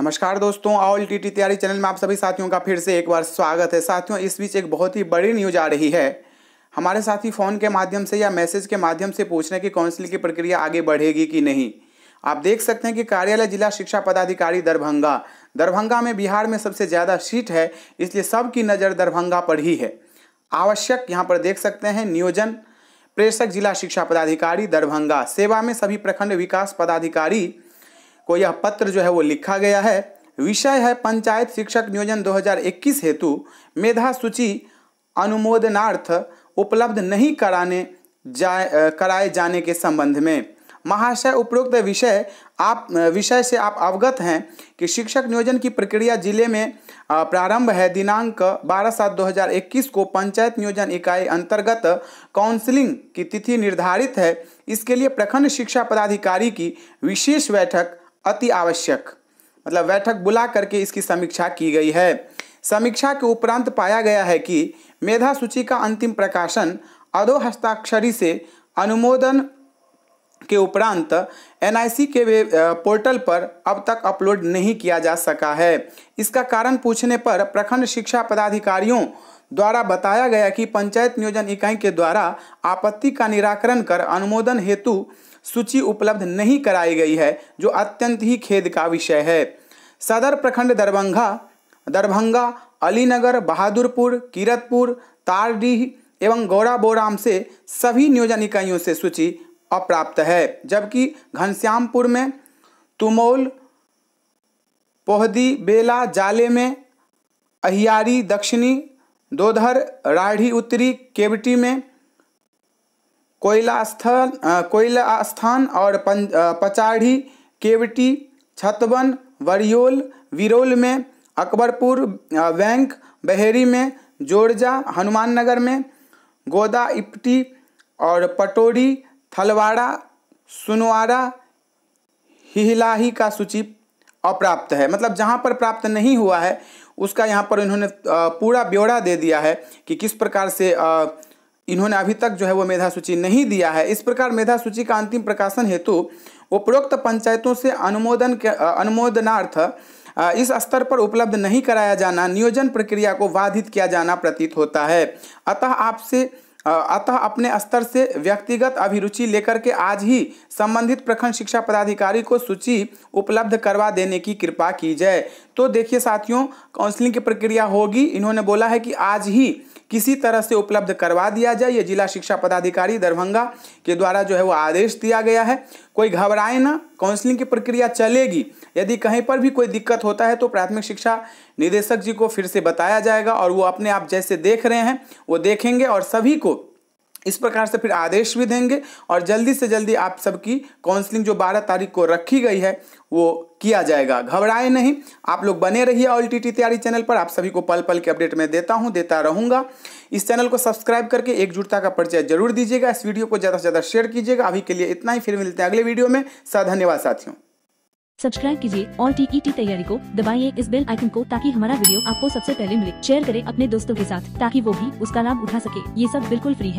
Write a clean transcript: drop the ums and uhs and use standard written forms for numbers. नमस्कार दोस्तों, all TT तैयारी चैनल में आप सभी साथियों का फिर से एक बार स्वागत है। साथियों, इस बीच एक बहुत ही बड़ी न्यूज आ रही है। हमारे साथी फ़ोन के माध्यम से या मैसेज के माध्यम से पूछने की काउंसिलिंग की प्रक्रिया आगे बढ़ेगी कि नहीं। आप देख सकते हैं कि कार्यालय जिला शिक्षा पदाधिकारी दरभंगा में बिहार में सबसे ज़्यादा सीट है, इसलिए सबकी नज़र दरभंगा पर ही है। आवश्यक यहाँ पर देख सकते हैं नियोजन प्रेषक जिला शिक्षा पदाधिकारी दरभंगा सेवा में सभी प्रखंड विकास पदाधिकारी को यह पत्र जो है वो लिखा गया है। विषय है पंचायत शिक्षक नियोजन 2021 हेतु मेधा सूची अनुमोदनार्थ उपलब्ध नहीं कराए जाने के संबंध में। महाशय, उपरोक्त विषय से आप अवगत हैं कि शिक्षक नियोजन की प्रक्रिया जिले में प्रारंभ है। दिनांक 12/7/2021 को पंचायत नियोजन इकाई अंतर्गत काउंसिलिंग की तिथि निर्धारित है। इसके लिए प्रखंड शिक्षा पदाधिकारी की विशेष बैठक अति आवश्यक मतलब बैठक बुला करके इसकी समीक्षा की गई है। समीक्षा के उपरांत पाया गया है कि मेधा सूची का अंतिम प्रकाशन अधोहस्ताक्षरी से अनुमोदन के उपरांत NIC के वेब पोर्टल पर अब तक अपलोड नहीं किया जा सका है। इसका कारण पूछने पर प्रखंड शिक्षा पदाधिकारियों द्वारा बताया गया कि पंचायत नियोजन इकाई के द्वारा आपत्ति का निराकरण कर अनुमोदन हेतु सूची उपलब्ध नहीं कराई गई है, जो अत्यंत ही खेद का विषय है। सदर प्रखंड दरभंगा, अलीनगर, बहादुरपुर, कीरतपुर, तारडीह एवं गौराबोराम से सभी नियोजन इकाइयों से सूची अप्राप्त है, जबकि घनश्यामपुर में, तुमौल, पोहदी, बेला, जाले में, अहियारी दक्षिणी, दोधर, राढ़ी उत्तरी, केवटी में, कोयला स्थान और पचाढ़ी, केवटी, छतवन, विरोल में, अकबरपुर, बैंक, बहेरी में, जोड़जा, हनुमान नगर में, गोदा, इपटी और पटोरी, थलवाड़ा, सुनवाड़ा, हिलाही का सूची अप्राप्त है। मतलब जहाँ पर प्राप्त नहीं हुआ है उसका यहाँ पर इन्होंने पूरा ब्यौरा दे दिया है कि किस प्रकार से इन्होंने अभी तक जो है वो मेधा सूची नहीं दिया है। इस प्रकार मेधा सूची का अंतिम प्रकाशन हेतु उपरोक्त पंचायतों से अनुमोदनार्थ इस स्तर पर उपलब्ध नहीं कराया जाना नियोजन प्रक्रिया को बाधित किया जाना प्रतीत होता है। अतः अपने स्तर से व्यक्तिगत अभिरुचि लेकर के आज ही संबंधित प्रखंड शिक्षा पदाधिकारी को सूची उपलब्ध करवा देने की कृपा की जाए। तो देखिए साथियों, काउंसलिंग की प्रक्रिया होगी। इन्होंने बोला है कि आज ही किसी तरह से उपलब्ध करवा दिया जाए। ये जिला शिक्षा पदाधिकारी दरभंगा के द्वारा जो है वो आदेश दिया गया है। कोई घबराए ना, काउंसलिंग की प्रक्रिया चलेगी। यदि कहीं पर भी कोई दिक्कत होता है तो प्राथमिक शिक्षा निदेशक जी को फिर से बताया जाएगा और वो अपने आप जैसे देख रहे हैं वो देखेंगे और सभी को इस प्रकार से फिर आदेश भी देंगे और जल्दी से जल्दी आप सबकी काउंसलिंग जो 12 तारीख को रखी गई है वो किया जाएगा। घबराए नहीं, आप लोग बने रहिए ऑल टीटी तैयारी चैनल पर। आप सभी को पल पल के अपडेट मैं देता रहूँगा। इस चैनल को सब्सक्राइब करके एकजुटता का परिचय जरूर दीजिएगा। इस वीडियो को ज़्यादा से ज़्यादा शेयर कीजिएगा। अभी के लिए इतना ही, फिर मिलते हैं अगले वीडियो में। धन्यवाद साथियों, सब्सक्राइब कीजिए ऑल टीटी तैयारी को, दबाइए इस बेल आइकन को ताकि हमारा वीडियो आपको सबसे पहले मिले। शेयर करें अपने दोस्तों के साथ ताकि वो भी उसका लाभ उठा सके। ये सब बिल्कुल फ्री है।